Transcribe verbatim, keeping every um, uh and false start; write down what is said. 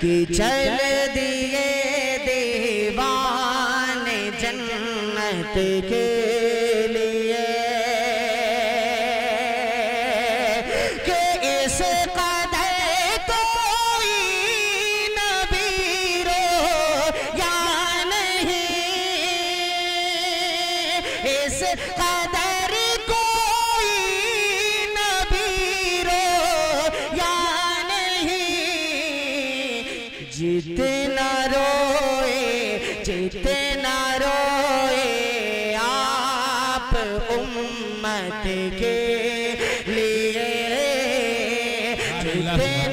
कि चल दिए दीवाने जन्नत के लिए, कि इस कदर कोई नबी रोया नहीं, इस कदर कोई नबी रोया नहीं। जितना रोए जितना रोए आप उम्मत के लिए, जितना